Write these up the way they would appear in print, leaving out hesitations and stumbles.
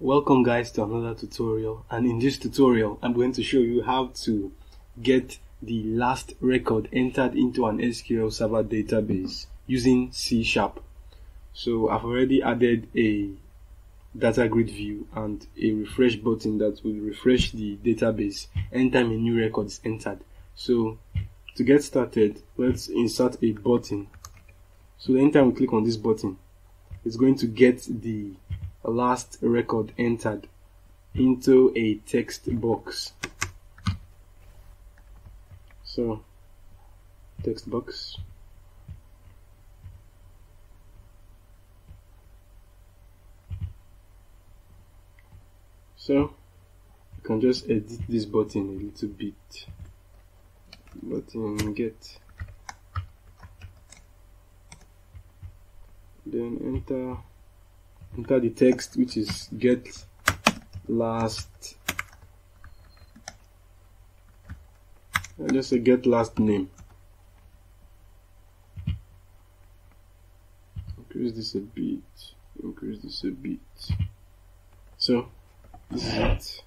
Welcome guys to another tutorial, and in this tutorial I'm going to show you how to get the last record entered into an SQL Server database using C#. So I've already added a DataGrid view and a refresh button that will refresh the database anytime a new record is entered. So to get started, let's insert a button. So anytime we click on this button, it's going to get the last record entered into a text box. So text box, so you can just edit this button a little bit. Button get, then enter the text, which is get last. I'll just say get last name. Increase this a bit. Increase this a bit. So this is it.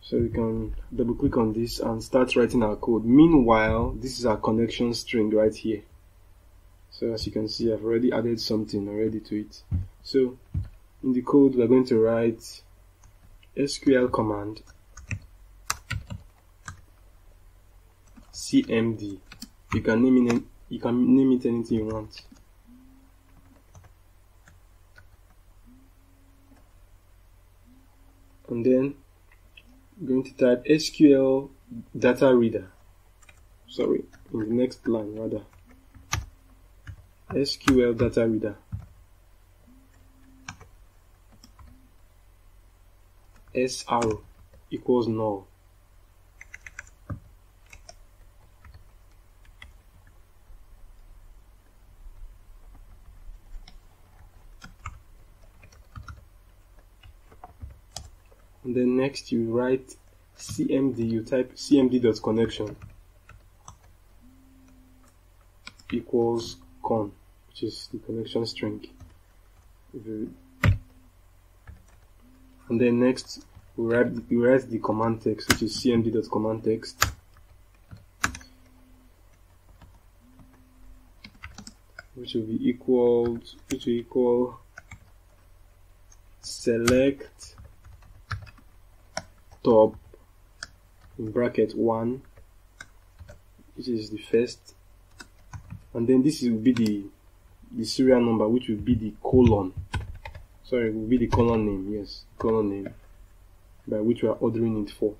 So we can double click on this and start writing our code. Meanwhile, this is our connection string right here. So as you can see, I've already added something already to it. So in the code, we're going to write SQL command cmd. You can name it anything you want. And then I'm going to type SQL data reader. Sorry, in the next line rather. SQL data reader SR equals null. And then next you write cmd, you type cmd.connection equals con, which is the connection string. And then next we write the command text, which is cmd.command text which will equal select top in bracket 1, which is the first, and then this will be the serial number, which will be the colon. Sorry, it will be the colon name, yes, colon name by which we are ordering it for.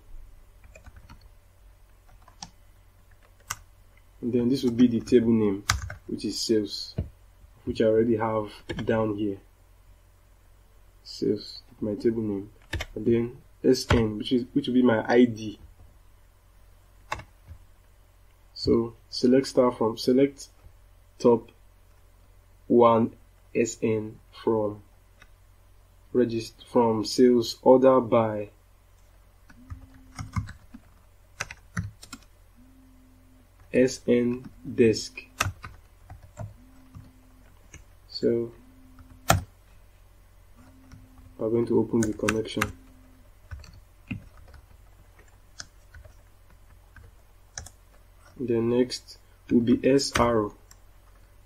And then this will be the table name, which is sales, which I already have down here. Sales, my table name. And then SN, which will be my ID. So select top 1 SN from sales order by, SN desk. So we're going to open the connection. Then next will be SR,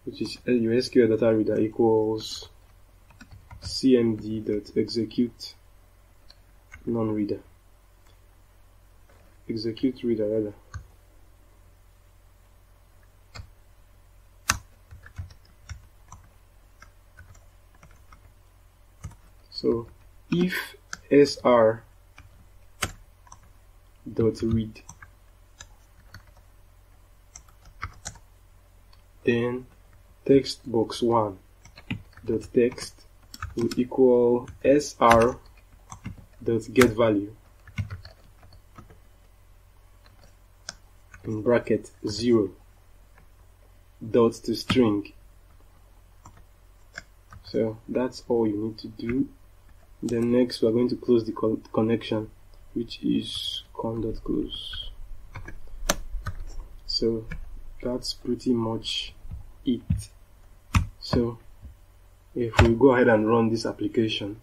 which is your SQL data reader equals cmd.execute non-reader. Execute reader rather. So if SR.read, then textbox1.text will equal sr.getValue in bracket 0 dot to string. So that's all you need to do. Then next we are going to close the connection, which is con.close. So that's pretty much it. So if we go ahead and run this application,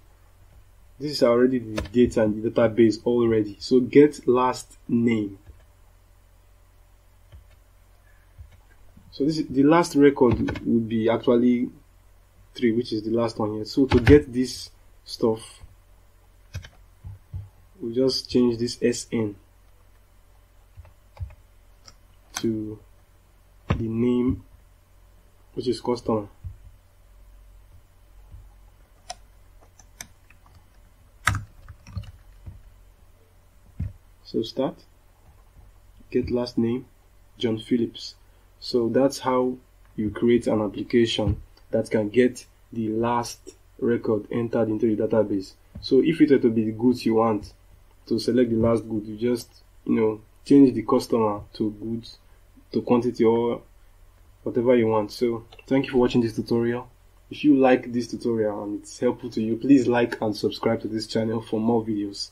This is already the data and the database already. So get last name. So this is the last record would be actually 3, which is the last one here. So to get this stuff, we just change this SN to the name, which is custom. So start, get last name, John Phillips. So that's how you create an application that can get the last record entered into the database. So if it were to be the goods you want, to select the last good, you just, change the customer to goods, to quantity, or whatever you want. So thank you for watching this tutorial. If you like this tutorial and it's helpful to you, please like and subscribe to this channel for more videos.